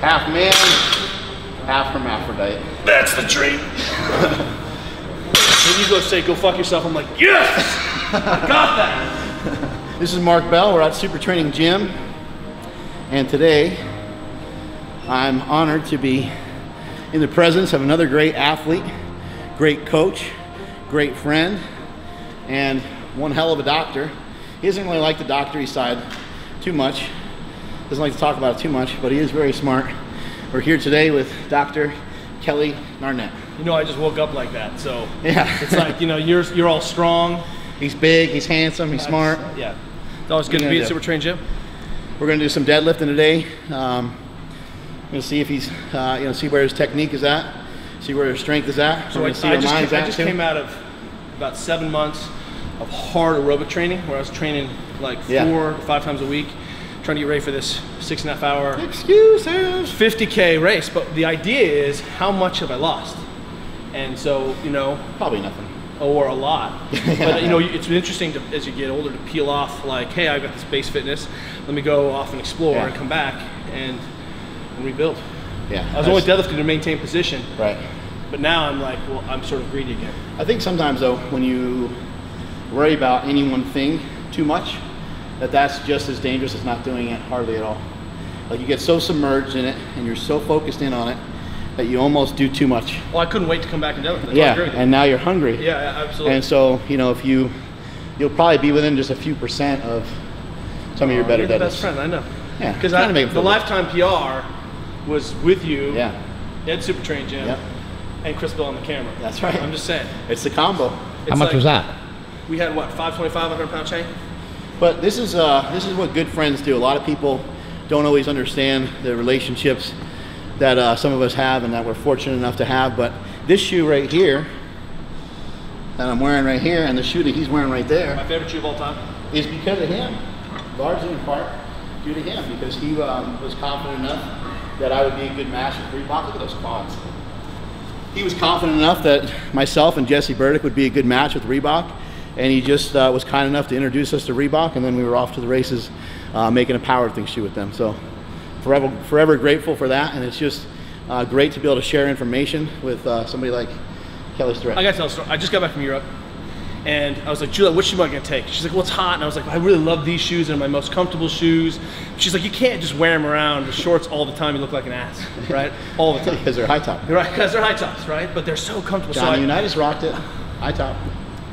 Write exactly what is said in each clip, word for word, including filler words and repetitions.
half man, half hermaphrodite. That's the dream. When you go say, go fuck yourself, I'm like, yes! I got that! This is Mark Bell. We're at Super Training Gym. And today, I'm honored to be in the presence of another great athlete, great coach, great friend, and one hell of a doctor. He doesn't really like the doctory side too much. Doesn't like to talk about it too much, but he is very smart. We're here today with Doctor Kelly Starrett. You know, I just woke up like that, so yeah. It's like, you know, you're you're all strong. He's big, he's handsome, he's That's, smart. Yeah, it's always good to be at Super Training Gym. We're gonna do some deadlifting today. Um, we're gonna see if he's, uh, you know, see where his technique is at, see where his strength is at. So we're I, see I, just came, at I just too. came out of about seven months of hard aerobic training, where I was training like four yeah. or five times a week, trying to get ready for this six and a half hour excuses fifty K race. But the idea is, how much have I lost? And so, you know, probably nothing or a lot. yeah. But you know, it's interesting to, as you get older, to peel off like, hey, I've got this base fitness. Let me go off and explore yeah. and come back and, and rebuild. Yeah, I was nice. only deadlifting to maintain position. Right. But now I'm like, well, I'm sort of greedy again. I think sometimes though, when you worry about any one thing too much, that that's just as dangerous as not doing it hardly at all. Like you get so submerged in it and you're so focused in on it that you almost do too much. Well, I couldn't wait to come back and do it. Yeah, and now you're hungry. Yeah, absolutely. And so, you know, if you, you'll probably be within just a few percent of some oh, of your better deadlifts. Best friend, I know. Yeah, because I make the lifetime P R was with you. Yeah. At Super Training Gym. Yep. And Chris Bell on the camera. That's right. I'm just saying. It's the combo. It's How much like, was that? We had what, five twenty-five, one hundred pound chain. But this is uh, this is what good friends do. A lot of people don't always understand the relationships that uh, some of us have and that we're fortunate enough to have. But this shoe right here that I'm wearing right here and the shoe that he's wearing right there. My favorite shoe of all time. Is because of him, largely in part due to him, because he um, was confident enough that I would be a good match with Reebok. Look at those quads. He was confident enough that myself and Jesse Burdick would be a good match with Reebok. And he just uh, was kind enough to introduce us to Reebok, and then we were off to the races uh, making a powerlifting shoe with them. So forever, forever grateful for that, and it's just uh, great to be able to share information with uh, somebody like Kelly Starrett. I got to tell a story. I just got back from Europe, and I was like, Julia, which shoe am I going to take? She's like, well, it's hot. And I was like, I really love these shoes. They're my most comfortable shoes. She's like, you can't just wear them around with shorts all the time. You look like an ass, right? All the time. Because they're high top. Right, because they're high tops, right? But they're so comfortable. Johnny so Unitas rocked it. High top.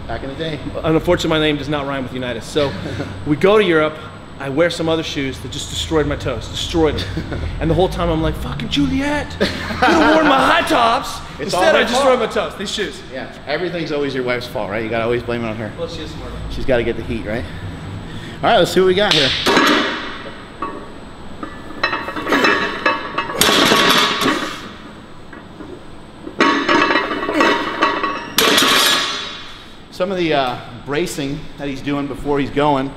Back in the day. Unfortunately, my name does not rhyme with Unitas. So we go to Europe. I wear some other shoes that just destroyed my toes, destroyed them. And the whole time I'm like, fucking Juliet, you don't wear my high tops. It's Instead, I destroyed my toes, these shoes. Yeah, everything's always your wife's fault, right? You gotta always blame it on her. Well, she is smart. She's gotta get the heat, right? All right, let's see what we got here. Some of the uh, bracing that he's doing before he's going,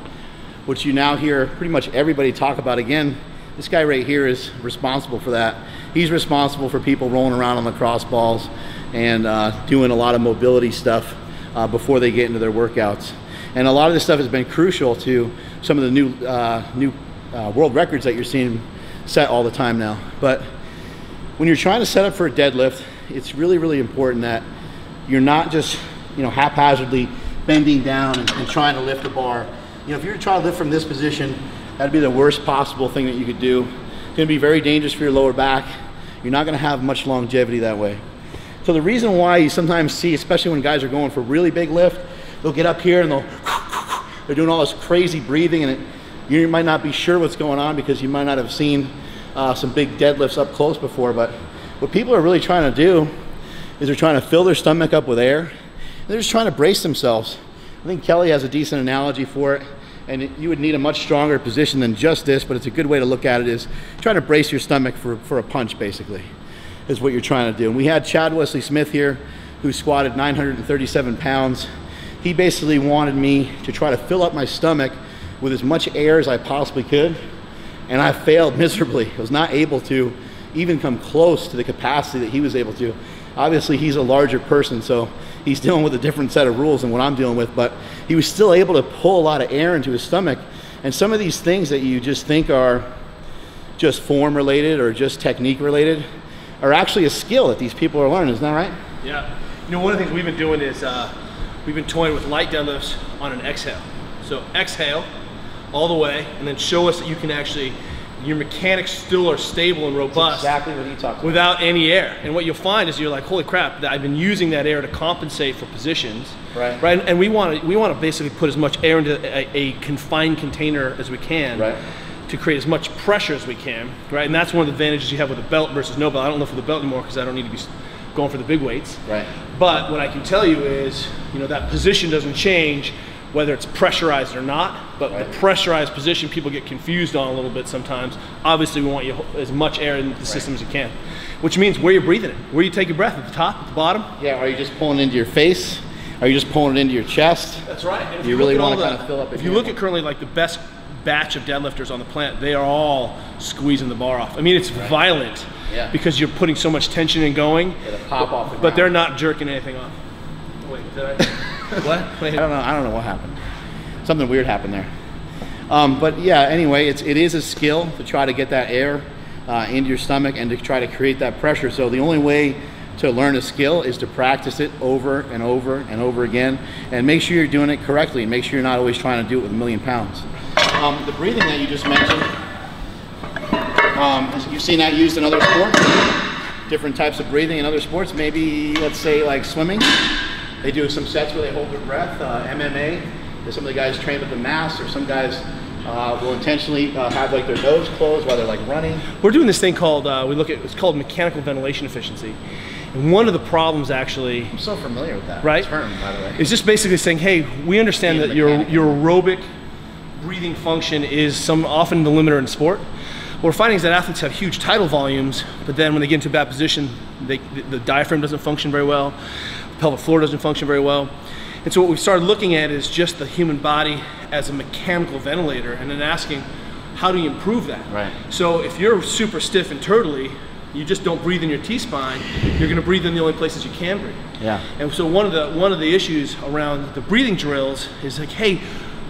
which you now hear pretty much everybody talk about again, this guy right here is responsible for that. He's responsible for people rolling around on the cross balls and uh, doing a lot of mobility stuff uh, before they get into their workouts. And a lot of this stuff has been crucial to some of the new, uh, new uh, world records that you're seeing set all the time now. But when you're trying to set up for a deadlift, it's really, really important that you're not just you know, haphazardly bending down and, and trying to lift the bar. You know, if you were trying to lift from this position, that'd be the worst possible thing that you could do. It's gonna be very dangerous for your lower back. You're not gonna have much longevity that way. So the reason why you sometimes see, especially when guys are going for really big lift, they'll get up here and they'll, they're doing all this crazy breathing, and it, you might not be sure what's going on because you might not have seen uh, some big deadlifts up close before. But what people are really trying to do is they're trying to fill their stomach up with air. They're just trying to brace themselves. I think Kelly has a decent analogy for it, and it, you would need a much stronger position than just this, but it's a good way to look at it is trying to brace your stomach for, for a punch, basically, is what you're trying to do. And we had Chad Wesley Smith here, who squatted nine hundred thirty-seven pounds. He basically wanted me to try to fill up my stomach with as much air as I possibly could, and I failed miserably. I was not able to even come close to the capacity that he was able to. Obviously, he's a larger person, so he's dealing with a different set of rules than what I'm dealing with, but he was still able to pull a lot of air into his stomach. And some of these things that you just think are just form related or just technique related are actually a skill that these people are learning, isn't that right? Yeah. You know, one of the things we've been doing is uh, we've been toying with light deadlifts on an exhale. So exhale all the way, and then show us that you can actually, your mechanics still are stable and robust. That's exactly what he talked about. Without any air. And what you'll find is you're like, holy crap, I've been using that air to compensate for positions. Right. Right. And we want to we want to basically put as much air into a, a confined container as we can. Right. To create as much pressure as we can. Right. And that's one of the advantages you have with a belt versus no belt. I don't lift with a belt anymore because I don't need to be going for the big weights. Right. But what I can tell you is, you know, that position doesn't change whether it's pressurized or not, but right. The pressurized position people get confused on a little bit sometimes. Obviously, we want you as much air in the right. system as you can, which means where you're breathing it, where you take your breath, at the top, at the bottom. Yeah, are you just pulling into your face? Are you just pulling it into your chest? That's right. And if you, you really want to kind of fill up. If you look at currently like the best batch of deadlifters on the planet, they are all squeezing the bar off. I mean, it's right. violent yeah. because you're putting so much tension and going. It'll pop but, off. The but they're not jerking anything off. Wait, did I? What? Wait. I don't know. I don't know what happened. Something weird happened there. Um, but yeah, anyway, it's it is a skill to try to get that air uh, into your stomach and to try to create that pressure. So the only way to learn a skill is to practice it over and over and over again, and make sure you're doing it correctly. Make sure you're not always trying to do it with a million pounds. Um, the breathing that you just mentioned, um, you've seen that used in other sports, different types of breathing in other sports. Maybe let's say like swimming. They do some sets where they hold their breath, uh, M M A. Some of the guys train with a mask, or some guys uh, will intentionally uh, have like their nose closed while they're like running. We're doing this thing called, uh, we look at, it's called mechanical ventilation efficiency. And one of the problems actually- I'm so familiar with that right? term, by the way. It's just basically saying, hey, we understand Being that your, your aerobic breathing function is some often the limiter in sport. What we're finding is that athletes have huge tidal volumes, but then when they get into a bad position, they, the, the diaphragm doesn't function very well. Pelvic floor doesn't function very well. And so what we've started looking at is just the human body as a mechanical ventilator, and then asking, how do you improve that? Right. So if you're super stiff and turtly, you just don't breathe in your T-spine, you're gonna breathe in the only places you can breathe. Yeah. And so one of the one of the issues around the breathing drills is like, hey,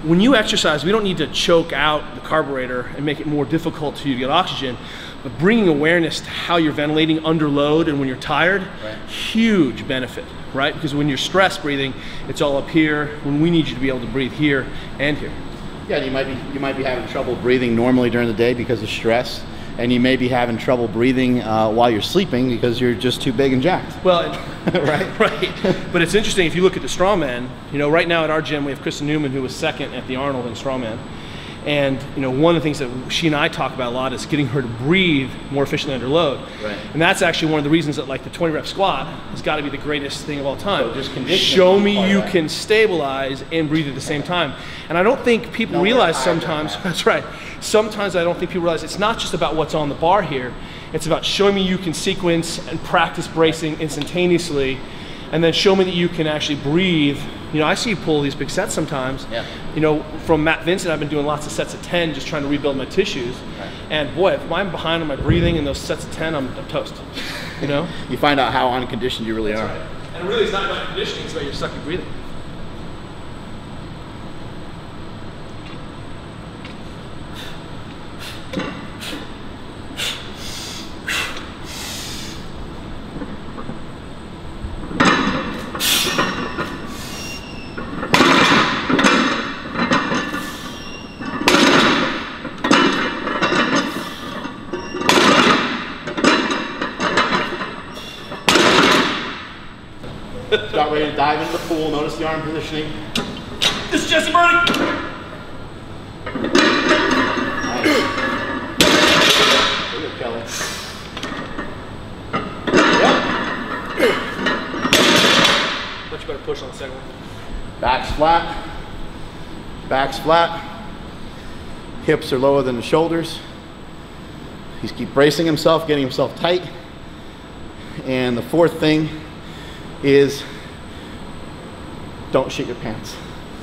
when you exercise, we don't need to choke out the carburetor and make it more difficult for you to get oxygen. But bringing awareness to how you're ventilating under load and when you're tired, right. huge benefit, right? Because when you're stress breathing, it's all up here. When we need you to be able to breathe here and here. Yeah, you might be you might be having trouble breathing normally during the day because of stress, and you may be having trouble breathing uh, while you're sleeping because you're just too big and jacked. Well, right, right. But it's interesting if you look at the strongman. You know, right now at our gym we have Chris Newman, who was second at the Arnold in strongman. And you know, one of the things that she and I talk about a lot is getting her to breathe more efficiently under load. Right. And that's actually one of the reasons that like the twenty rep squat has got to be the greatest thing of all time. So just show me you right. can stabilize and breathe at the same time. And I don't think people no, realize sometimes, that. that's right, sometimes I don't think people realize it's not just about what's on the bar here. It's about showing me you can sequence and practice bracing instantaneously, and then show me that you can actually breathe. You know, I see you pull these big sets sometimes. Yeah. You know, from Matt Vincent, I've been doing lots of sets of ten, just trying to rebuild my tissues. Right. And boy, if I'm behind on my breathing in those sets of ten, I'm, I'm toast, you know? You find out how unconditioned you really That's are. Right. And really, it's not about conditioning, it's about your sucky breathing. Dive into the pool, notice the arm positioning. This is Jesse Burdick. Nice. There you go, Kelly. Yep. Much better push on the second one. Back's flat. Back's flat. Hips are lower than the shoulders. He's keep bracing himself, getting himself tight. And the fourth thing is don't shit your pants.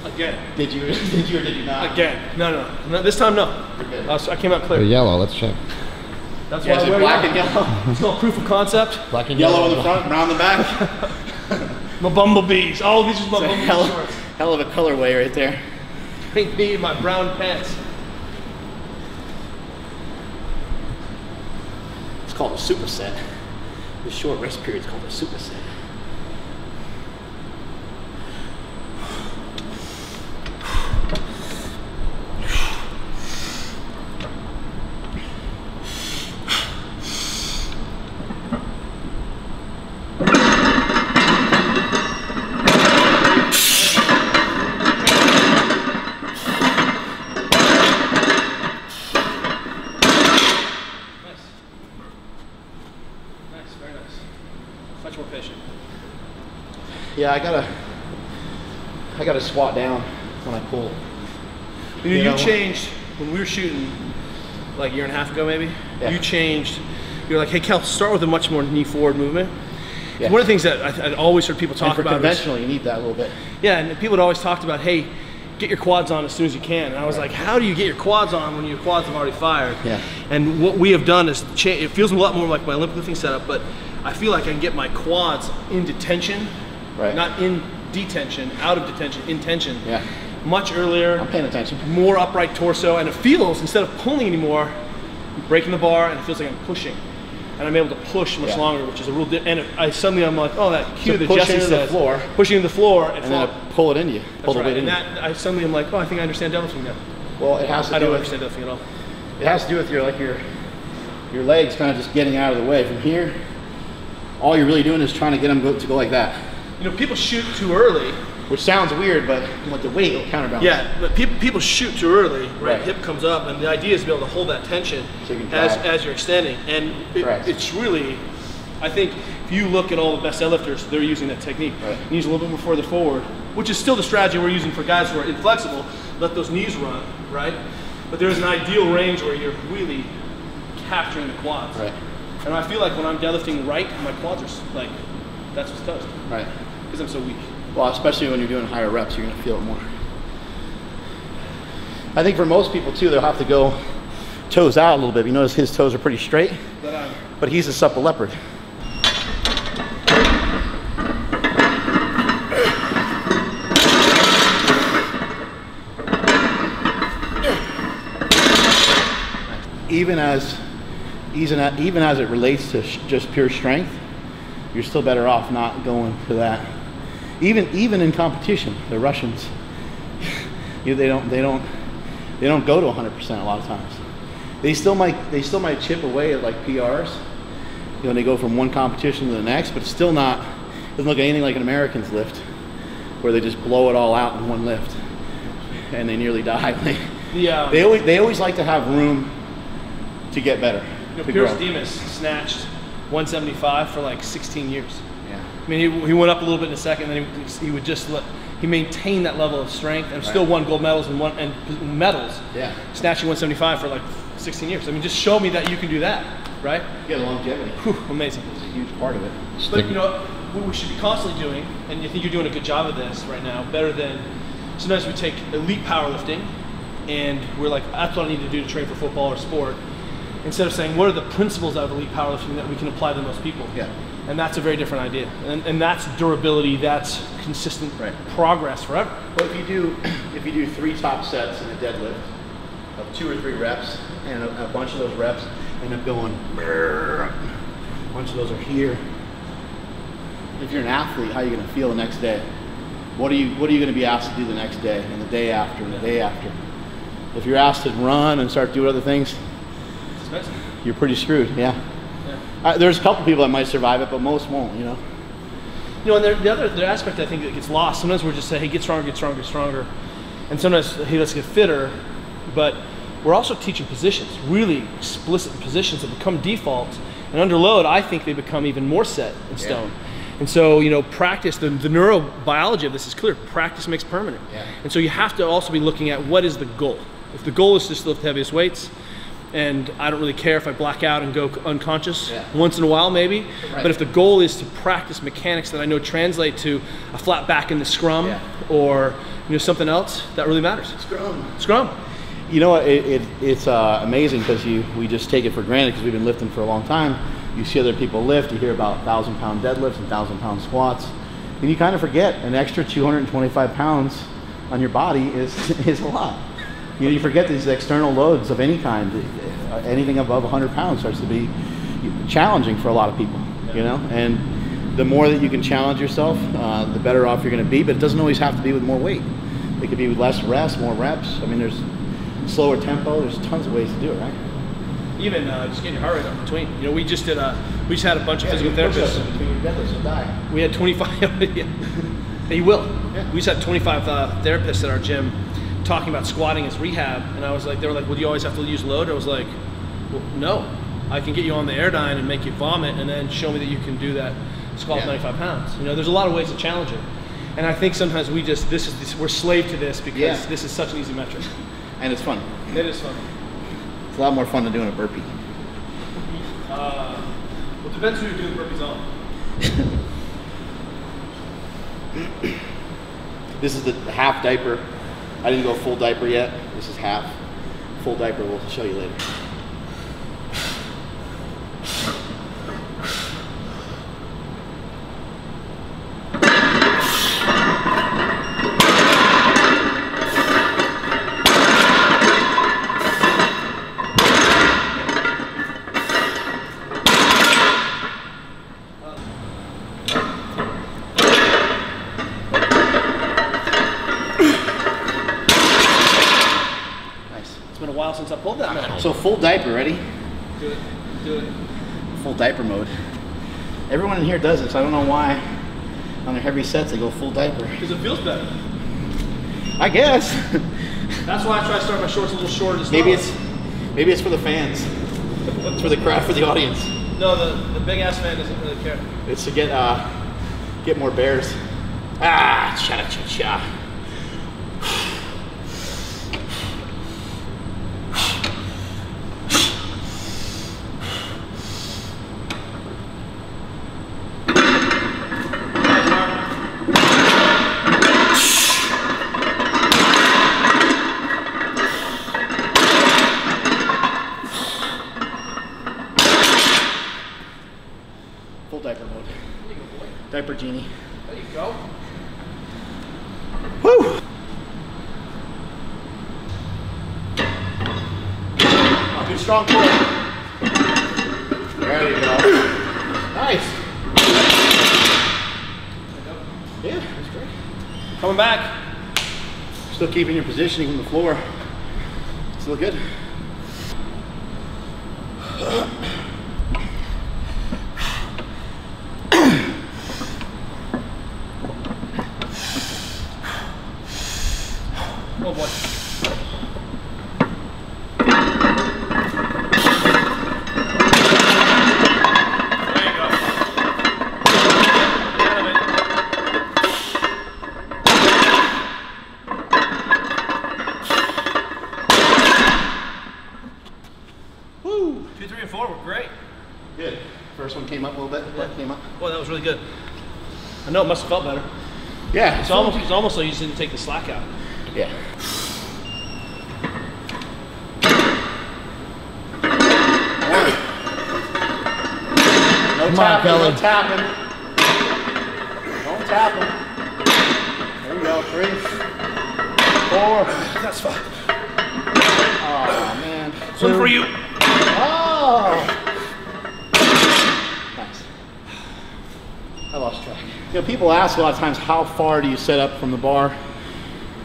Again. Did you, did you or did you not? Again. No, no, no. This time, no. Uh, so I came out clear. They're yellow. Let's check. That's yeah, why I wear black yellow. and yellow. It's called proof of concept. Black and yellow. Yellow in the front, brown in the back. My bumblebees. All of these are my bumblebees hell, shorts. Hell of a colorway right there. Pink me in my brown pants. called a superset. This short rest period is called a superset. Yeah, I gotta, I gotta squat down when I pull. You, you, know, you changed when we were shooting like a year and a half ago, maybe. Yeah. You changed. You're like, hey, Kel, start with a much more knee forward movement. Yeah. One of the things that I, I'd always heard people talk for about. Conventionally, you need that a little bit. Yeah, and people had always talked about, hey, get your quads on as soon as you can. And I was right. like, how do you get your quads on when your quads have already fired? Yeah. And what we have done is change. It feels a lot more like my Olympic lifting setup, but I feel like I can get my quads into tension. Right. Not in detention, out of detention, in tension. Yeah. Much earlier. I'm paying attention. More upright torso, and it feels, instead of pulling anymore, I'm breaking the bar, and it feels like I'm pushing, and I'm able to push much yeah. longer, which is a real. Di and if I suddenly I'm like, oh, that cue so that Jesse says, the floor, pushing the floor, and, and then I pull it into you. Pull the right. weight and in that, you. I suddenly I'm like, oh, I think I understand deadlifting now. Well, it has to. I do don't with, understand deadlifting at all. It has to do with your like your your legs kind of just getting out of the way. From here, all you're really doing is trying to get them go, to go like that. You know, people shoot too early. Which sounds weird, but like the weight will counterbalance. Yeah, but people people shoot too early, right? right? Hip comes up, and the idea is to be able to hold that tension so you as, as you're extending. And it, it's really, I think, if you look at all the best deadlifters, they're using that technique. Right. Knees a little bit more further forward, which is still the strategy we're using for guys who are inflexible. Let those knees run, right? But there's an ideal range where you're really capturing the quads. Right. And I feel like when I'm deadlifting right, my quads are like, that's what's toast. Right. Because I'm so weak. Well, especially when you're doing higher reps, you're going to feel it more. I think for most people, too, they'll have to go toes out a little bit. You notice his toes are pretty straight, but, um, but he's a supple leopard. Even as, even as it relates to sh just pure strength, you're still better off not going for that. Even even in competition, the Russians, you know, they don't they don't they don't go to one hundred percent a lot of times. They still might they still might chip away at like P Rs. You know, they go from one competition to the next, but it's still not doesn't look anything like an American's lift, where they just blow it all out in one lift, and they nearly die. Yeah. They always they always like to have room to get better. You know, to Pierce Demas snatched one seventy-five for like sixteen years. Yeah. I mean, he, he went up a little bit in a second, and then he, he would just let, he maintained that level of strength, and right. still won gold medals and won, and medals. Yeah. Snatching one seventy-five for like sixteen years. I mean, just show me that you can do that, right? Yeah, the longevity. Whew, amazing. It's a huge part of it. But you know, what we should be constantly doing, and you think you're doing a good job of this right now, better than, sometimes we take elite powerlifting, and we're like, that's what I need to do to train for football or sport. Instead of saying, what are the principles of elite powerlifting that we can apply to most people? Yeah. And that's a very different idea. And, and that's durability, that's consistent right. progress forever. Well, if you do if you do three top sets in a deadlift of two or three reps, and a, a bunch of those reps end up going, a bunch of those are here. If you're an athlete, how are you gonna feel the next day? What are you, what are you gonna be asked to do the next day, and the day after, and the day after? If you're asked to run and start doing other things, you're pretty screwed, yeah. yeah. Uh, there's a couple people that might survive it, but most won't, you know. You know, and there, the other the aspect I think that gets lost, sometimes we're just saying, hey, get stronger, get stronger, get stronger. And sometimes, hey, let's get fitter. But we're also teaching positions, really explicit positions that become default. And under load, I think they become even more set in stone. Yeah. And so, you know, practice, the, the neurobiology of this is clear, practice makes permanent. Yeah. And so you have to also be looking at what is the goal. If the goal is just to lift the heaviest weights, and I don't really care if I black out and go unconscious yeah. once in a while maybe, right. but if the goal is to practice mechanics that I know translate to a flat back in the scrum yeah. or you know something else, that really matters. Scrum. Scrum. You know, it, it, it's uh, amazing because you we just take it for granted because we've been lifting for a long time. You see other people lift, you hear about one thousand pound deadlifts and one thousand pound squats, and you kind of forget an extra two hundred twenty-five pounds on your body is, is a lot. You know, you forget these external loads of any kind. Anything above one hundred pounds starts to be, you challenging for a lot of people, you know, and the more that you can challenge yourself, uh, the better off you're going to be. But it doesn't always have to be with more weight. It could be with less rest, more reps. I mean, there's slower tempo. There's tons of ways to do it, right? Even uh, just getting your heart rate up between. You know, we just did a, we just had a bunch yeah, of physical therapists. Your we had twenty-five. yeah. You will. Yeah. We just had twenty-five uh, therapists at our gym talking about squatting as rehab, and I was like, they were like, "Well, do you always have to use load?" I was like, well, "No, I can get you on the Airdyne and make you vomit, and then show me that you can do that." Squat yeah. ninety-five pounds. You know, there's a lot of ways to challenge it, and I think sometimes we just this is this, we're slave to this because yeah. this is such an easy metric, and it's fun. It is fun. It's a lot more fun than doing a burpee. Uh, well, depends who you're doing burpees on. This is the half diaper. I didn't go full diaper yet. This is half. Full diaper. We'll show you later. So full diaper, ready? Do it, do it. Full diaper mode. Everyone in here does this. I don't know why on their heavy sets they go full diaper. Because it feels better. I guess. That's why I try to start my shorts a little shorter. Maybe it's, maybe it's for the fans. It's for the crowd, for the audience. No, the, the big ass fan doesn't really care. It's to get uh, get more bears. Ah, cha cha cha. Keeping your positioning from the floor. Still good. Oh boy. I know it must have felt better. Yeah. It's almost it's almost like you just didn't take the slack out. Yeah. No tapping, no tapping. Don't tap him. There we go. Three. Four. That's fine. Oh man. One for you. Oh, I lost track. You know, people ask a lot of times, how far do you set up from the bar?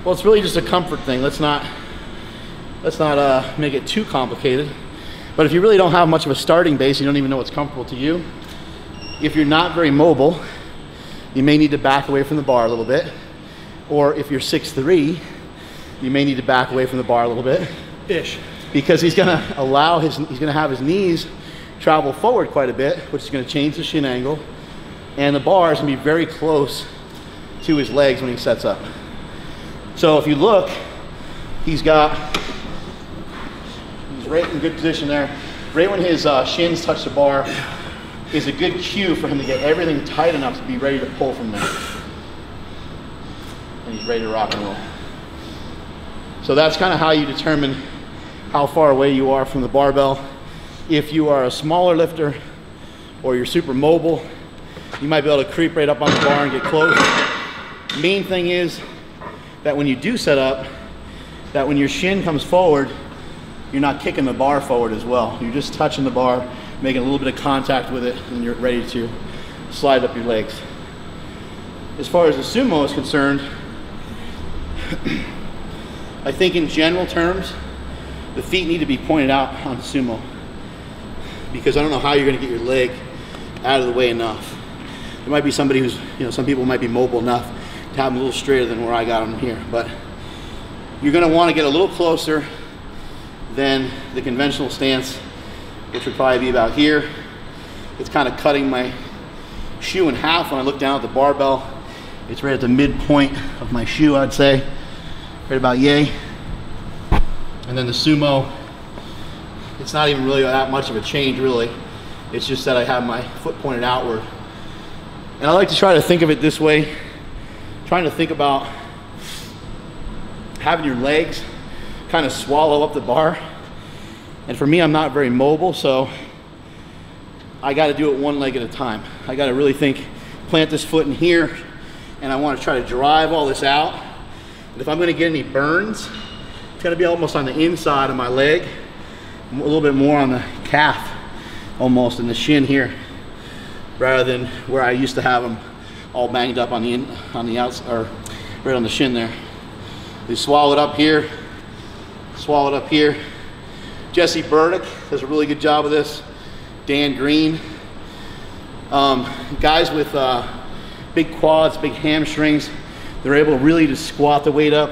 Well, it's really just a comfort thing. Let's not, let's not uh, make it too complicated. But if you really don't have much of a starting base, you don't even know what's comfortable to you. If you're not very mobile, you may need to back away from the bar a little bit. Or if you're six three, you may need to back away from the bar a little bit. Ish. Because he's gonna allow his, he's gonna have his knees travel forward quite a bit, which is gonna change the shin angle. And the bar is going to be very close to his legs when he sets up. So if you look, he's got, he's right in good position there. Right when his uh, shins touch the bar is a good cue for him to get everything tight enough to be ready to pull from there. And he's ready to rock and roll. So that's kind of how you determine how far away you are from the barbell. If you are a smaller lifter or you're super mobile, you might be able to creep right up on the bar and get close. Main thing is that when you do set up, that when your shin comes forward, you're not kicking the bar forward as well. You're just touching the bar making a little bit of contact with it, and you're ready to slide up your legs. As far as the sumo is concerned, I think in general terms, the feet need to be pointed out on sumo, because I don't know how you're gonna get your leg out of the way enough. There might be somebody who's, you know, some people might be mobile enough to have them a little straighter than where I got them here, but you're gonna wanna get a little closer than the conventional stance, which would probably be about here. It's kind of cutting my shoe in half when I look down at the barbell. It's right at the midpoint of my shoe, I'd say, right about yay. And then the sumo, it's not even really that much of a change, really. It's just that I have my foot pointed outward. And I like to try to think of it this way, trying to think about having your legs kind of swallow up the bar. And for me, I'm not very mobile, so I got to do it one leg at a time. I got to really think, plant this foot in here, and I want to try to drive all this out. And if I'm going to get any burns, it's going to be almost on the inside of my leg, a little bit more on the calf, almost in the shin here, rather than where I used to have them all banged up on the in, on the outs, or right on the shin there. You swallow it up here, swallow it up here. Jesse Burdick does a really good job of this. Dan Green. Um, guys with uh, big quads, big hamstrings, they're able really to squat the weight up.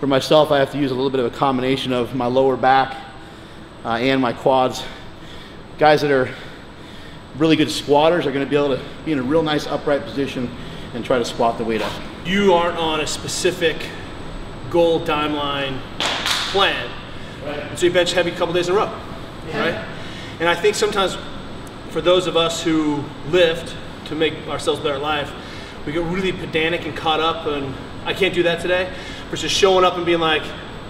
For myself, I have to use a little bit of a combination of my lower back uh, and my quads. Guys that are really good squatters are going to be able to be in a real nice upright position and try to squat the weight up. You aren't on a specific goal timeline plan. Right. So you bench heavy a couple days in a row, yeah. Right? And I think sometimes for those of us who lift to make ourselves better at life, we get really pedantic and caught up and I can't do that today, versus showing up and being like,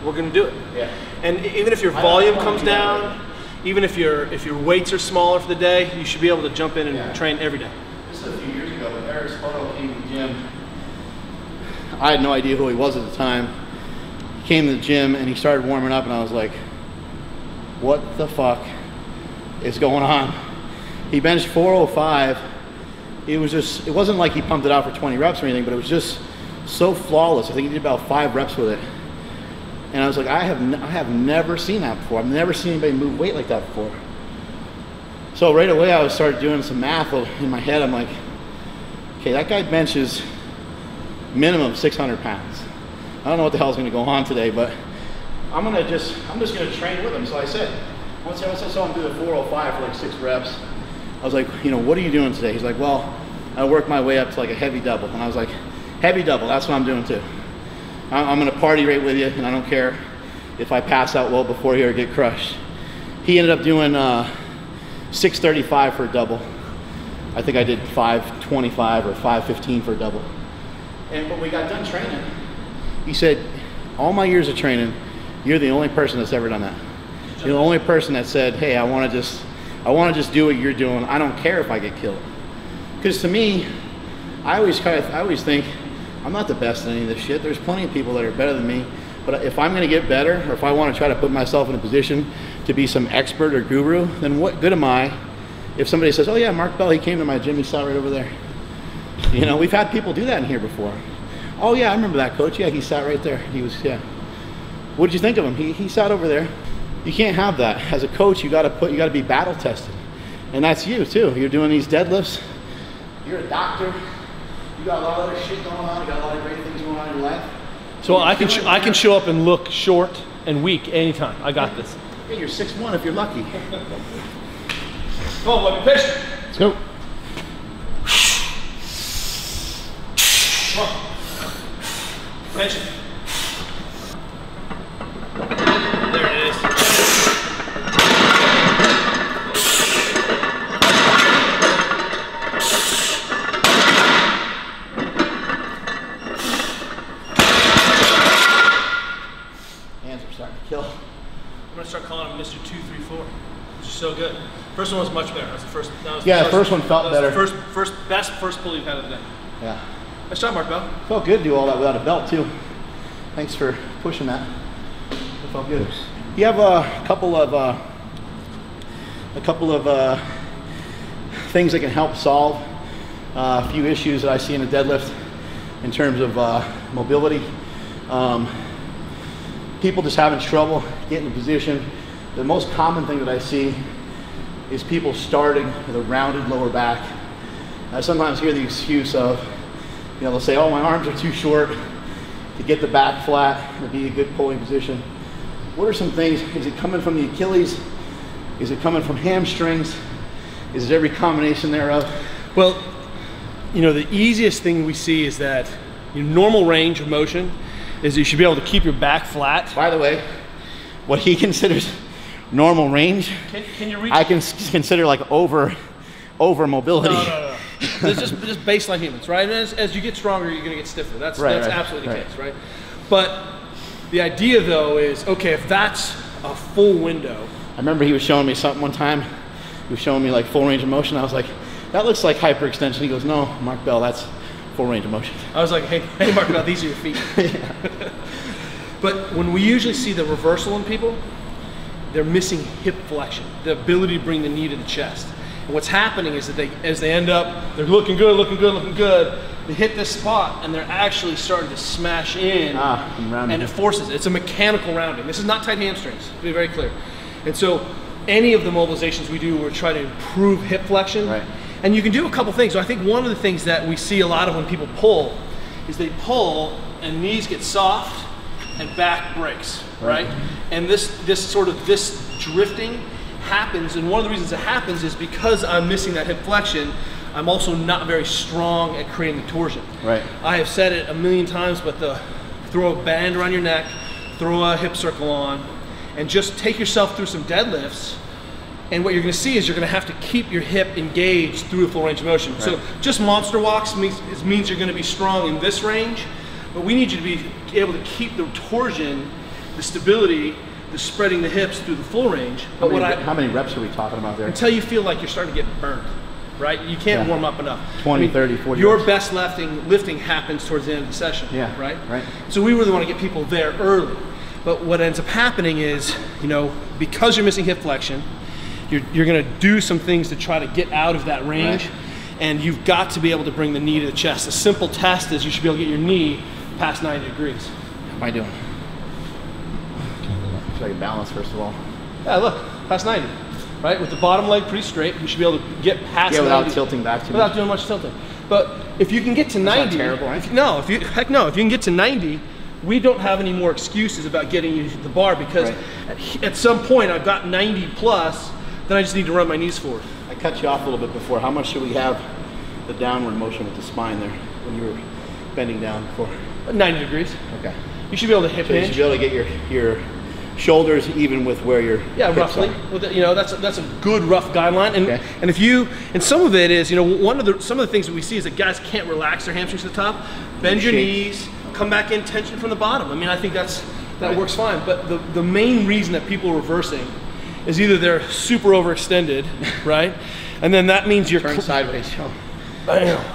we're gonna do it. Yeah. And even if your volume comes down, even if your if your weights are smaller for the day, you should be able to jump in and yeah. train every day. This is a few years ago, when Eric Sparrow came to the gym, I had no idea who he was at the time. Came to the gym and he started warming up and I was like, what the fuck is going on? He benched four oh five. It was just, it wasn't like he pumped it out for twenty reps or anything, but it was just so flawless. I think he did about five reps with it. And I was like, I have, n I have never seen that before. I've never seen anybody move weight like that before. So right away I started doing some math in my head. I'm like, okay, that guy benches minimum six hundred pounds. I don't know what the hell is going to go on today, but I'm going to just, I'm just going to train with him. So I said, once I saw him do the four oh five for like six reps, I was like, you know, what are you doing today? He's like, well, I worked my way up to like a heavy double. And I was like, heavy double, that's what I'm doing too. I'm going to party right with you, and I don't care if I pass out well before you or get crushed. He ended up doing uh, six thirty-five for a double. I think I did five twenty-five or five fifteen for a double. And when we got done training, he said, all my years of training, you're the only person that's ever done that. You're the only person that said, hey, I want to just, I want to just do what you're doing. I don't care if I get killed. Because to me, I always kind of, I always think, I'm not the best at any of this shit. There's plenty of people that are better than me. But if I'm going to get better, or if I want to try to put myself in a position to be some expert or guru, then what good am I if somebody says, oh yeah, Mark Bell, he came to my gym, he sat right over there. You know, we've had people do that in here before. Oh yeah, I remember that coach. Yeah, he sat right there. He was, yeah. What did you think of him? He, he sat over there. You can't have that. As a coach, you gotta put, you gotta be battle tested. And that's you too. You're doing these deadlifts. You're a doctor. You got a lot of other shit going on. You got a lot of great things going on in your life. So I can, I can show up and look short and weak anytime. I got this. Hey, you're six one if you're lucky. Come on, let me pitch. Let's go. Come on. Pinch it. There it is. Hands are starting to kill. I'm gonna start calling him Mister two three four. It's so good. First one was much better. That was the first. That was yeah, the first, first one felt that was better. The first, first, best first pull you've had of the day. Yeah. Nice job, Mark Bell. Felt good to do all that without a belt, too. Thanks for pushing that. It felt good. You have a couple of uh, a couple of uh, things that can help solve uh, a few issues that I see in a deadlift in terms of uh, mobility. Um, people just having trouble getting in position. The most common thing that I see is people starting with a rounded lower back. I sometimes hear the excuse of, you know, they'll say, oh, my arms are too short to get the back flat and be a good pulling position. What are some things? Is it coming from the Achilles? Is it coming from hamstrings? Is it every combination thereof? Well, you know, the easiest thing we see is that your normal range of motion is you should be able to keep your back flat. By the way, what he considers normal range, can, can you reach I can consider like over, over mobility. No, no, no. It's just, just baseline humans, right? And as, as you get stronger, you're gonna get stiffer. That's, right, that's right, absolutely right. the case, right? But the idea though is, okay, if that's a full window. I remember he was showing me something one time. He was showing me like full range of motion. I was like, that looks like hyperextension. He goes, no, Mark Bell, that's full range of motion. I was like, hey, hey Mark Bell, these are your feet. But when we usually see the reversal in people, they're missing hip flexion, the ability to bring the knee to the chest. And what's happening is that they, as they end up, they're looking good, looking good, looking good, they hit this spot and they're actually starting to smash in ah, and it forces it. It's a mechanical rounding. This is not tight hamstrings, to be very clear. And so any of the mobilizations we do, we're trying to improve hip flexion. Right. And you can do a couple things. So I think one of the things that we see a lot of when people pull is they pull and knees get soft and back breaks, right? right? And this, this sort of this drifting happens, and one of the reasons it happens is because I'm missing that hip flexion, I'm also not very strong at creating the torsion. Right. I have said it a million times, but the throw a band around your neck, throw a hip circle on, and just take yourself through some deadlifts, and what you're gonna see is you're gonna have to keep your hip engaged through a full range of motion. Right. So just monster walks means, it means you're gonna be strong in this range, but we need you to be able to keep the torsion, the stability, the spreading the hips through the full range. But how many, what I, how many reps are we talking about there? Until you feel like you're starting to get burnt, right? You can't yeah. warm up enough. twenty, I mean, thirty, forty Your reps. best lifting, lifting happens towards the end of the session, yeah, right? right? So we really wanna get people there early. But what ends up happening is, you know, because you're missing hip flexion, you're, you're gonna do some things to try to get out of that range, right. and you've got to be able to bring the knee to the chest. A simple test is you should be able to get your knee past ninety degrees. How am I doing? I can balance first of all. Yeah, look, past ninety, right? With the bottom leg pretty straight, you should be able to get past yeah, without ninety. Without tilting back too without much. Doing much tilting. But if you can get to That's ninety, not terrible, right? if, no, if you, heck no, if you can get to ninety, we don't have any more excuses about getting you to the bar because right. at, at some point I've got ninety plus, then I just need to run my knees forward. I cut you off a little bit before. How much should we have the downward motion with the spine there when you were bending down before? ninety degrees. Okay. You should be able to hip so hinge. You should be able to get your, your shoulders even with where you're yeah roughly are. You know, that's a, that's a good rough guideline, and okay. and if you and some of it is, you know, one of the some of the things that we see is that guys can't relax their hamstrings to the top, bend Shake. your knees, come back in, tension from the bottom. I mean, I think that's that right. works fine, but the the main reason that people are reversing is either they're super overextended, right, and then that means you're turn sideways. Bam.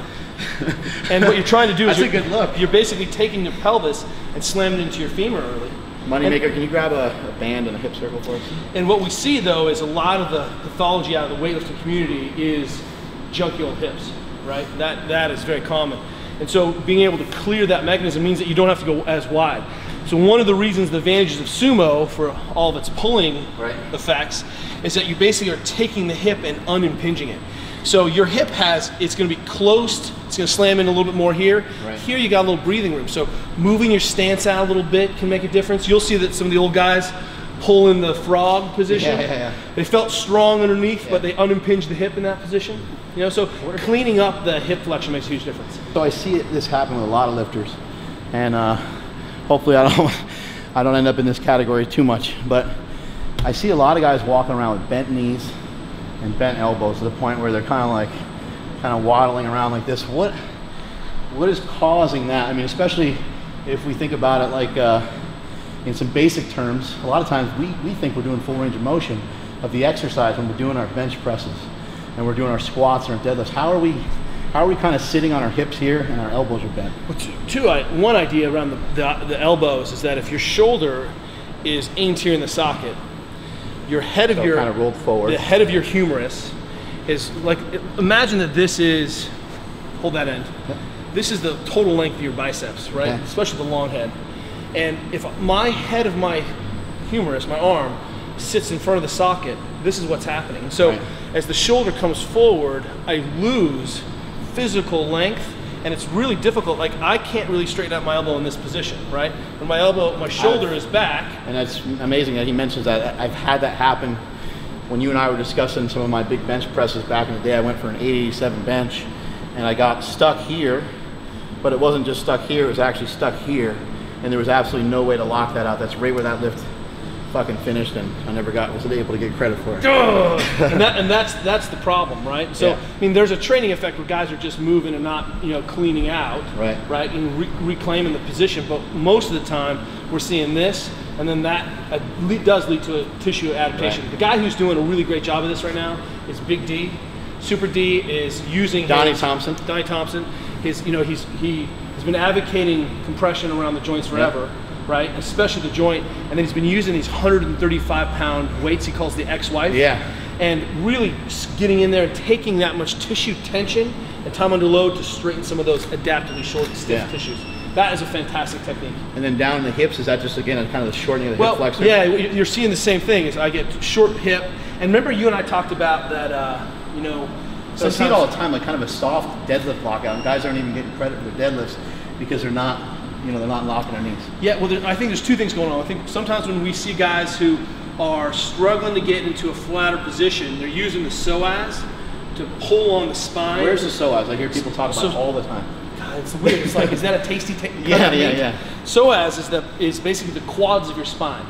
And what you're trying to do is that's a good look. You're basically taking your pelvis and slamming into your femur early. Moneymaker, can you grab a, a band and a hip circle for us? And what we see though is a lot of the pathology out of the weightlifting community is junky old hips, right? That, that is very common. And so being able to clear that mechanism means that you don't have to go as wide. So one of the reasons, the advantages of sumo for all of its pulling right. effects is that you basically are taking the hip and unimpinging it. So your hip has, it's gonna be closed, it's gonna slam in a little bit more here. Right. Here you got a little breathing room. So moving your stance out a little bit can make a difference. You'll see that some of the old guys pull in the frog position. Yeah, yeah, yeah. They felt strong underneath, yeah. but they unimpinged the hip in that position. You know, so cleaning up the hip flexion makes a huge difference. So I see it, this happen with a lot of lifters. And uh, hopefully I don't, I don't end up in this category too much, but I see a lot of guys walking around with bent knees and bent elbows to the point where they're kind of like, kind of waddling around like this. What, what is causing that? I mean, especially if we think about it like uh, in some basic terms, a lot of times we, we think we're doing full range of motion of the exercise when we're doing our bench presses and we're doing our squats and our deadlifts. How are we, how are we kind of sitting on our hips here and our elbows are bent? Well, two, two, I, one idea around the, the, the elbows is that if your shoulder is anterior in the socket, your head of so your kind of rolled forward. The head of your humerus is like, imagine that this is, hold that end. Yeah. This is the total length of your biceps, right? Yeah. Especially the long head. And if my head of my humerus, my arm, sits in front of the socket, this is what's happening. So right. as the shoulder comes forward, I lose physical length, and it's really difficult. Like, I can't really straighten out my elbow in this position, right? When my elbow, my shoulder I've, is back. And that's amazing that he mentions that. I've had that happen. When you and I were discussing some of my big bench presses back in the day, I went for an eight eighty-seven bench, and I got stuck here, but it wasn't just stuck here, it was actually stuck here, and there was absolutely no way to lock that out. That's right where that lift fucking finished, and I never got was able to get credit for it. and, that, and that's that's the problem, right? So yeah. I mean, there's a training effect where guys are just moving and not, you know, cleaning out, right? Right, and re reclaiming the position. But most of the time, we're seeing this, and then that uh, lead, does lead to a tissue adaptation. Right. The guy who's doing a really great job of this right now is Big D. Super D is using Donny Thompson. Donny Thompson. His, you know, he's he has been advocating compression around the joints forever. Yep. Right, especially the joint, and then he's been using these one hundred thirty-five pound weights he calls the ex-wife. Yeah. And really getting in there and taking that much tissue tension and time under load to straighten some of those adaptively short, stiff yeah. tissues. That is a fantastic technique. And then down in the hips, is that just, again, kind of the shortening of the well, hip flexor? Yeah, you're seeing the same thing. Is I get short hip, and remember you and I talked about that, uh, you know. So I see it all the time, like kind of a soft deadlift lockout, and guys aren't even getting credit for their deadlifts because they're not, you know, they're not locking their knees. Yeah, well, there, I think there's two things going on. I think sometimes when we see guys who are struggling to get into a flatter position, they're using the Psoas to pull on the spine. Where's the Psoas? I hear people talk about so, it all the time. God, it's weird. It's like, is that a tasty technique? Yeah, yeah, yeah. Psoas is, the, is basically the quads of your spine.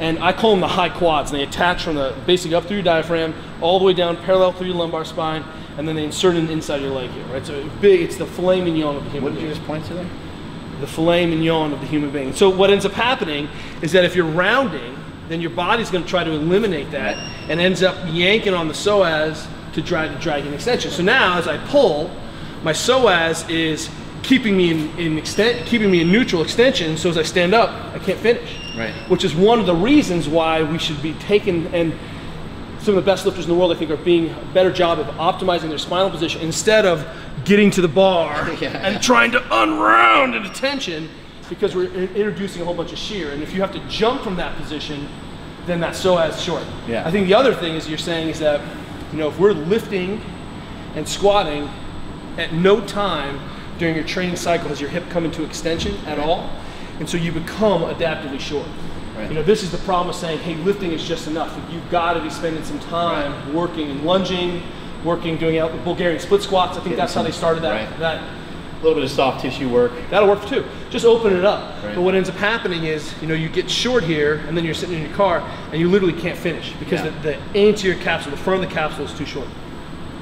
And I call them the high quads. And they attach from the basic up through your diaphragm, all the way down, parallel through your lumbar spine, and then they insert it inside your leg here, right? So big, it's the filet mignon of the human being. What did you just point to there? The filet mignon of the human being. So what ends up happening is that if you're rounding, then your body's going to try to eliminate that and ends up yanking on the Psoas to drive the dragging extension. So now as I pull, my Psoas is keeping me in, in extent, keeping me in neutral extension. So as I stand up, I can't finish. Right. Which is one of the reasons why we should be taking, and some of the best lifters in the world, I think, are being a better job of optimizing their spinal position instead of getting to the bar yeah, and yeah. trying to unround into tension, because we're introducing a whole bunch of shear. And if you have to jump from that position, then that Psoas short. Yeah. I think the other thing is you're saying is that, you know, if we're lifting and squatting, at no time during your training cycle has your hip come into extension at right. all. And so you become adaptively short. Right. You know, this is the problem of saying, hey, lifting is just enough. You've got to be spending some time right. working and lunging, working, doing out the Bulgarian split squats. I think Getting that's how they started that. Right. That a little bit of soft tissue work. That'll work too. Just open it up. Right. But what ends up happening is, you know, you get short here, and then you're sitting in your car, and you literally can't finish because yeah. the, the anterior capsule, the front of the capsule, is too short.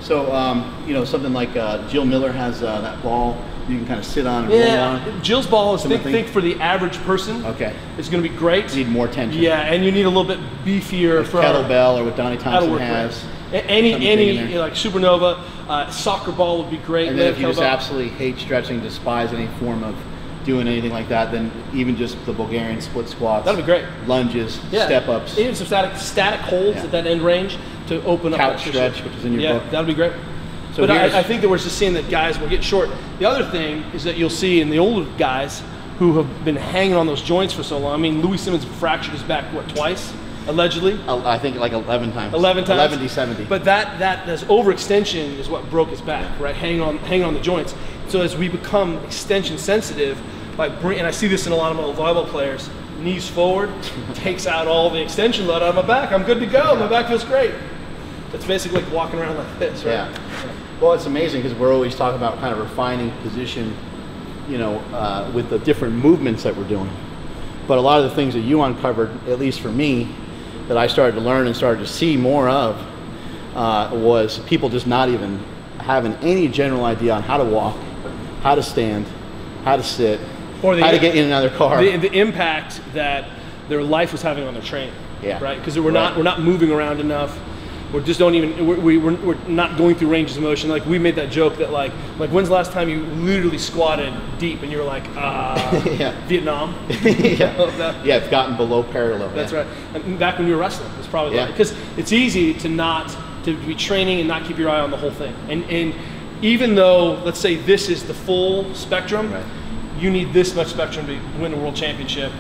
So, um, you know, something like uh, Jill Miller has uh, that ball you can kind of sit on and yeah. roll on. Jill's ball is, think, think for the average person. Okay. It's going to be great. You need more tension. Yeah, and you need a little bit beefier. With for kettlebell, or what Donny Thompson has. Great. Any, any like Supernova, uh, soccer ball would be great. And then if you just absolutely hate stretching, despise any form of doing anything like that, then even just the Bulgarian split squats. That'd be great. Lunges, yeah. step ups. Even some static, static holds yeah. at that end range to open up. Couch stretch, which is in your yeah, book. Yeah, that'd be great. So but I, I think that we're just seeing that guys will get short. The other thing is that you'll see in the older guys who have been hanging on those joints for so long. I mean, Louis Simmons fractured his back, what, twice? Allegedly, I think like eleven times. Eleven times. Eleven to seventy. But that that this overextension is what broke his back, right? Hanging on, hanging on the joints. So as we become extension sensitive, by bring, and I see this in a lot of my old volleyball players, knees forward, takes out all the extension load out of my back. I'm good to go. Yeah. My back feels great. It's basically like walking around like this, right? Yeah. Well, it's amazing because we're always talking about kind of refining position, you know, uh, with the different movements that we're doing. But a lot of the things that you uncovered, at least for me, that I started to learn and started to see more of uh, was people just not even having any general idea on how to walk, how to stand, how to sit, or the, how to get in another car. The, the impact that their life was having on their training, yeah. right? Because we're, right. not, we're not moving around enough. we just don't even, we're, we're, we're not going through ranges of motion. Like we made that joke that like, like when's the last time you literally squatted deep and you were like, uh, yeah. Vietnam? yeah. yeah, it's gotten below parallel. That's yeah. right. And back when you were wrestling, it's probably yeah. like, because it's easy to not, to be training and not keep your eye on the whole thing. And, and even though, let's say this is the full spectrum, right. you need this much spectrum to win a world championship.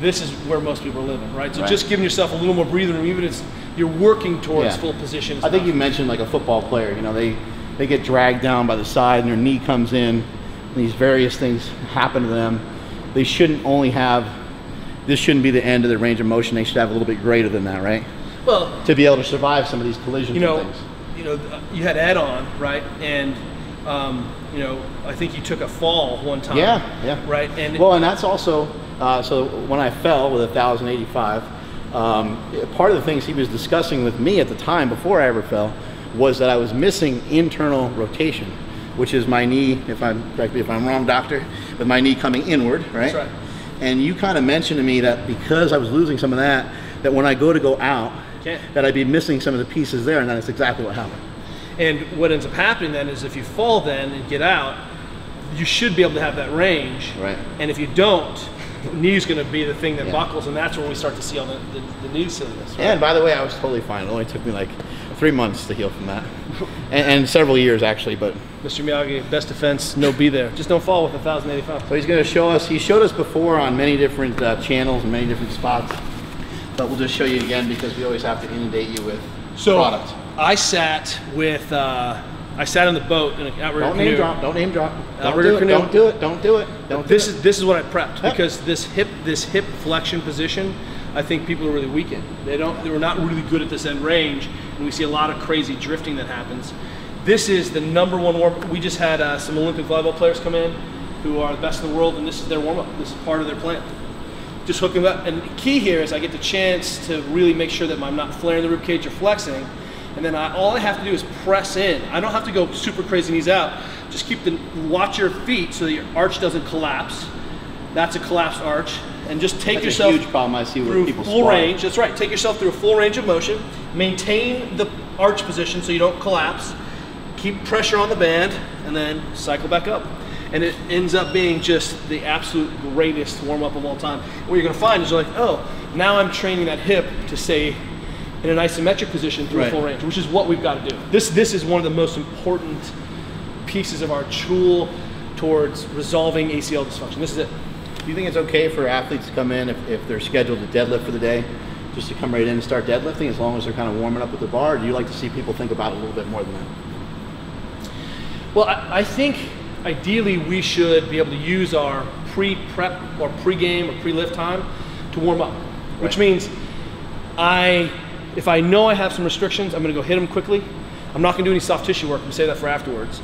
This is where most people are living, right? So right. just giving yourself a little more breathing room, even if you're working towards yeah. full positions. I think you mentioned like a football player, you know, they, they get dragged down by the side and their knee comes in, and these various things happen to them. They shouldn't only have, this shouldn't be the end of their range of motion. They should have a little bit greater than that, right? Well, to be able to survive some of these collisions you know, and things. You know, you had Ed on, right? And, um, you know, I think you took a fall one time. Yeah, yeah. Right? And well, and that's also, Uh, so when I fell with one thousand eighty-five, um, part of the things he was discussing with me at the time before I ever fell was that I was missing internal rotation, which is my knee, if I'm correct, if I'm wrong, doctor, but my knee coming inward, right? That's right. And you kind of mentioned to me that because I was losing some of that, that when I go to go out, okay. that I'd be missing some of the pieces there, and that's exactly what happened. And what ends up happening then is if you fall then and get out, you should be able to have that range, right? And if you don't, knee's going to be the thing that yeah. buckles, and that's when we start to see all the, the, the knee silliness. Right? And by the way, I was totally fine. It only took me like three months to heal from that, and, and several years actually. But Mister Miyagi, best defense, no be there. Just don't fall with one thousand eighty-five. So he's going to show us. He showed us before on many different uh, channels and many different spots, but we'll just show you again because we always have to inundate you with so product. I sat with uh, I sat on the boat in an outrigger don't canoe. Name drop, don't name drop. Don't do, canoe. don't do it. Don't do it. Don't this do it. is this is what I prepped yep. because this hip this hip flexion position, I think people are really weak in. They don't they were not really good at this end range, and we see a lot of crazy drifting that happens. This is the number one warm up. We just had uh, some Olympic volleyball players come in who are the best in the world, and this is their warm up. This is part of their plan. Just hook them up, and the key here is I get the chance to really make sure that I'm not flaring the rib cage or flexing, and then I, all I have to do is press in. I don't have to go super crazy knees out. Just keep the, watch your feet so that your arch doesn't collapse. That's a collapsed arch. And just take That's yourself a huge problem I see through people full squat. range. That's right, take yourself through a full range of motion. Maintain the arch position so you don't collapse. Keep pressure on the band and then cycle back up. And it ends up being just the absolute greatest warm up of all time. What you're gonna find is you're like, oh, now I'm training that hip to say, in an isometric position through right. a full range, which is what we've got to do. This this is one of the most important pieces of our tool towards resolving A C L dysfunction. This is it. Do you think it's okay for athletes to come in if, if they're scheduled to deadlift for the day, just to come right in and start deadlifting as long as they're kind of warming up with the bar? Or do you like to see people think about it a little bit more than that? Well, I, I think ideally we should be able to use our pre-prep or pre-game or pre-lift time to warm up, right. which means I If I know I have some restrictions, I'm gonna go hit them quickly. I'm not gonna do any soft tissue work, I'm gonna save that for afterwards.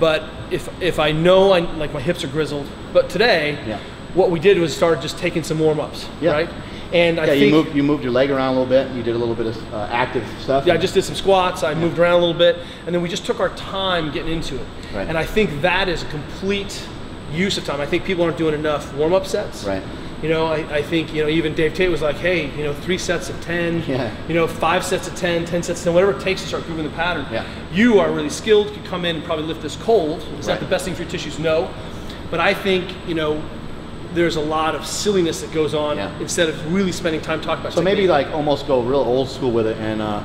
But if if I know, I, like my hips are grizzled, but today, yeah. what we did was start just taking some warm-ups, yeah. right? And yeah, I think- you moved, you moved your leg around a little bit, you did a little bit of uh, active stuff. Yeah, I just did some squats, I yeah. moved around a little bit, and then we just took our time getting into it. Right. And I think that is a complete use of time. I think people aren't doing enough warm-up sets. Right. You know, I, I think, you know, even Dave Tate was like, hey, you know, three sets of ten, yeah. you know, five sets of ten, ten sets of ten, whatever it takes to start grooving the pattern. Yeah. You are really skilled, you come in and probably lift this cold. Is that right. the best thing for your tissues? No. But I think, you know, there's a lot of silliness that goes on yeah. instead of really spending time talking about it. So technique. Maybe like almost go real old school with it, and uh,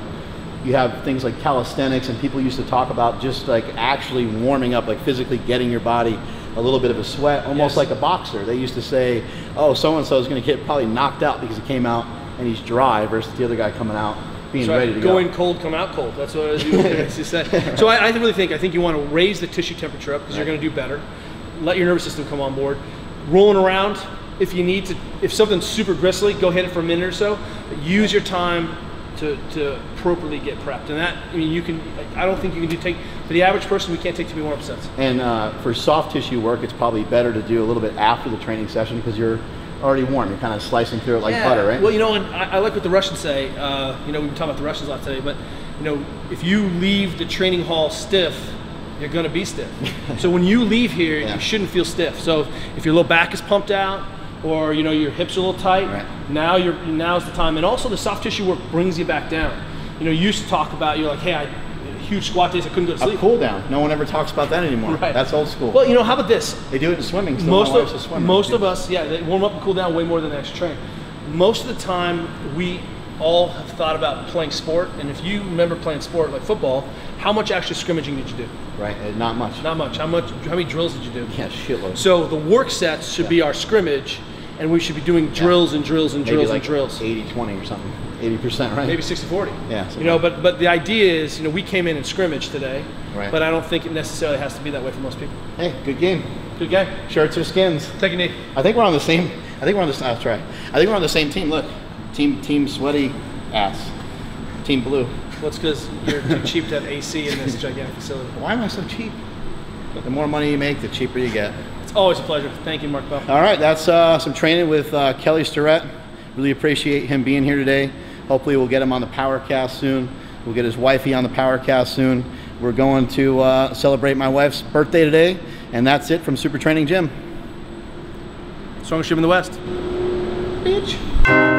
you have things like calisthenics, and people used to talk about just like actually warming up, like physically getting your body a little bit of a sweat, almost yes. like a boxer. They used to say, oh, so-and-so is gonna get probably knocked out because he came out and he's dry versus the other guy coming out being right. ready to go. Go in cold, come out cold. That's what I used to say. So I, I really think, I think you wanna raise the tissue temperature up because right. you're gonna do better. Let your nervous system come on board. Rolling around, if you need to, if something's super gristly, go hit it for a minute or so. Use your time to, to appropriately get prepped. And that, I mean, you can, I don't think you can do take, for the average person, we can't take too many warm-up sets. And uh, for soft tissue work, it's probably better to do a little bit after the training session because you're already warm. You're kind of slicing through it like yeah. butter, right? Well, you know, and I, I like what the Russians say. Uh, you know, we've been talking about the Russians a lot today, but, you know, if you leave the training hall stiff, you're gonna be stiff. So when you leave here, yeah. you shouldn't feel stiff. So if your low back is pumped out, or you know your hips are a little tight. Right. Now you're now's the time, and also the soft tissue work brings you back down. you know, you used to talk about, you're like, hey, I huge squat days, I couldn't go to sleep. A cool down. No one ever talks about that anymore. Right. That's old school. Well, you know, how about this? They do it in swimming. So most of, swimming. most of us, yeah, they warm up and cool down way more than they actually train. Most of the time, we all have thought about playing sport, and if you remember playing sport like football, how much actually scrimmaging did you do? Right, uh, not much. Not much. How much? How many drills did you do? Yeah, shitload. So the work sets should yeah. be our scrimmage, and we should be doing drills yeah. and drills and Maybe drills like and drills. eighty twenty or something. eighty percent, right? Maybe sixty forty. Yeah. You know, but but the idea is, you know, we came in and scrimmaged today, right. but I don't think it necessarily has to be that way for most people. Hey, good game. Good game. Shirts or skins? Take a knee. I think we're on the same. I think we're on the. I'll try. I think we're on the same team. Look, team team sweaty ass, team blue. Well, it's because you're too cheap to have A C in this gigantic facility. Why am I so cheap? The more money you make, the cheaper you get. It's always a pleasure. Thank you, Mark Bell. All right, that's uh, some training with uh, Kelly Starrett. Really appreciate him being here today. Hopefully we'll get him on the PowerCast soon. We'll get his wifey on the PowerCast soon. We're going to uh, celebrate my wife's birthday today, and that's it from Super Training Gym. Strongest gym in the West. Bitch.